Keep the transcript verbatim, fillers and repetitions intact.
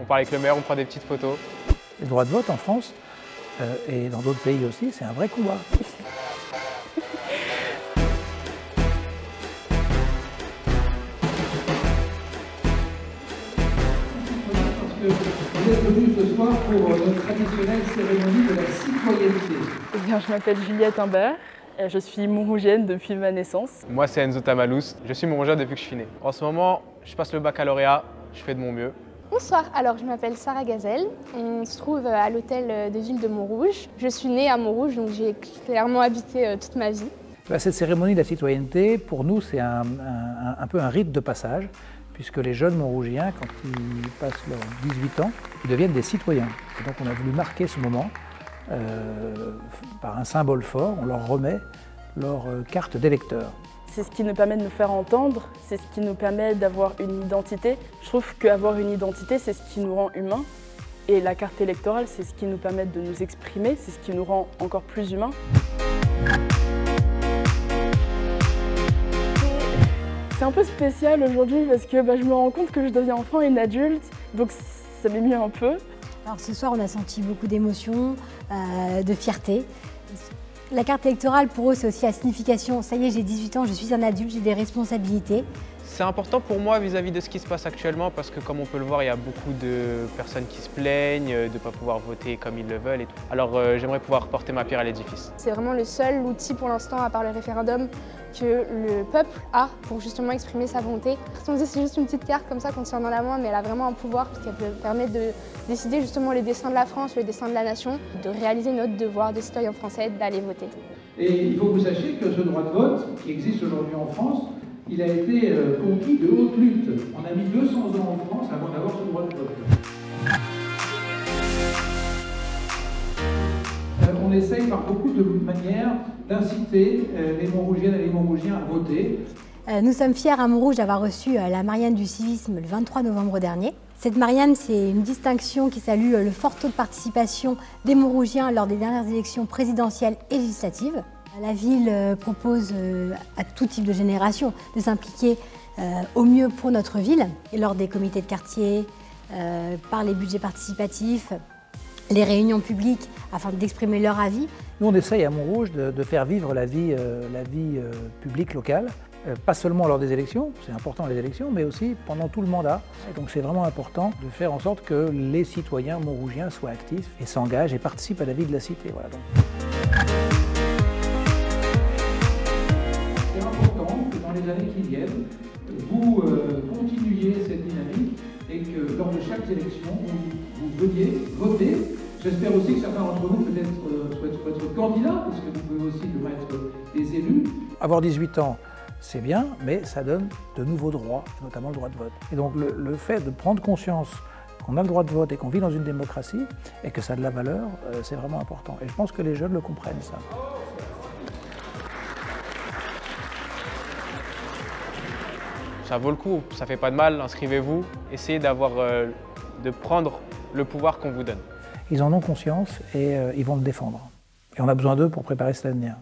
on parle avec le maire, on prend des petites photos. Le droit de vote en France, euh, et dans d'autres pays aussi, c'est un vrai combat. Vous êtes venus ce soir pour notre traditionnelle cérémonie de la citoyenneté. Eh bien, je m'appelle Juliette Imbert, je suis montrougienne depuis ma naissance. Moi, c'est Enzo Tamalous, je suis montrougien depuis que je suis né. En ce moment, je passe le baccalauréat, je fais de mon mieux. Bonsoir, alors je m'appelle Sarah Gazelle, on se trouve à l'hôtel de Ville de Montrouge. Je suis née à Montrouge, donc j'ai clairement habité toute ma vie. Cette cérémonie de la citoyenneté, pour nous, c'est un, un, un peu un rite de passage, puisque les jeunes montrougiens, quand ils passent leurs dix-huit ans, ils deviennent des citoyens. Et donc on a voulu marquer ce moment euh, par un symbole fort, on leur remet leur carte d'électeur. C'est ce qui nous permet de nous faire entendre, c'est ce qui nous permet d'avoir une identité. Je trouve qu'avoir une identité, c'est ce qui nous rend humains. Et la carte électorale, c'est ce qui nous permet de nous exprimer, c'est ce qui nous rend encore plus humains. C'est un peu spécial aujourd'hui parce que bah, je me rends compte que je deviens enfin une adulte, donc ça m'émue un peu. Alors ce soir, on a senti beaucoup d'émotions, euh, de fierté. La carte électorale, pour eux, c'est aussi la signification. Ça y est, j'ai dix-huit ans, je suis un adulte, j'ai des responsabilités. C'est important pour moi vis-à-vis de ce qui se passe actuellement parce que, comme on peut le voir, il y a beaucoup de personnes qui se plaignent de ne pas pouvoir voter comme ils le veulent et tout. Alors euh, j'aimerais pouvoir porter ma pierre à l'édifice. C'est vraiment le seul outil pour l'instant, à part le référendum, que le peuple a pour justement exprimer sa volonté. C'est juste une petite carte comme ça qu'on tient dans la main, mais elle a vraiment un pouvoir parce qu'elle permet de décider justement les destins de la France, le destin de la nation, de réaliser notre devoir de citoyen français d'aller voter. Et il faut que vous sachiez que ce droit de vote qui existe aujourd'hui en France, il a été conquis de haute lutte. On a mis deux cents ans en France avant d'avoir ce droit de vote. On essaye par beaucoup de manières d'inciter les Montrougiennes et les Montrougiens à voter. Nous sommes fiers à Montrouge d'avoir reçu la Marianne du Civisme le vingt-trois novembre dernier. Cette Marianne, c'est une distinction qui salue le fort taux de participation des Montrougiens lors des dernières élections présidentielles et législatives. La ville propose à tout type de génération de s'impliquer au mieux pour notre ville, et lors des comités de quartier, par les budgets participatifs, les réunions publiques, afin d'exprimer leur avis. Nous, on essaye à Montrouge de, de faire vivre la vie, la vie publique locale, pas seulement lors des élections, c'est important les élections, mais aussi pendant tout le mandat. Et donc c'est vraiment important de faire en sorte que les citoyens montrougiens soient actifs et s'engagent et participent à la vie de la cité. Voilà, donc. Les années qui viennent, vous euh, continuez cette dynamique et que lors de chaque élection, vous, vous veniez voter. J'espère aussi que certains d'entre vous peut-être euh, souhaitent, souhaitent être candidats, parce que vous pouvez aussi devenir des élus. Avoir dix-huit ans, c'est bien, mais ça donne de nouveaux droits, notamment le droit de vote. Et donc le, le fait de prendre conscience qu'on a le droit de vote et qu'on vit dans une démocratie et que ça a de la valeur, euh, c'est vraiment important. Et je pense que les jeunes le comprennent, ça. Ça vaut le coup, ça fait pas de mal, inscrivez-vous, essayez d'avoir, euh, de prendre le pouvoir qu'on vous donne. Ils en ont conscience et euh, ils vont le défendre. Et on a besoin d'eux pour préparer cet avenir.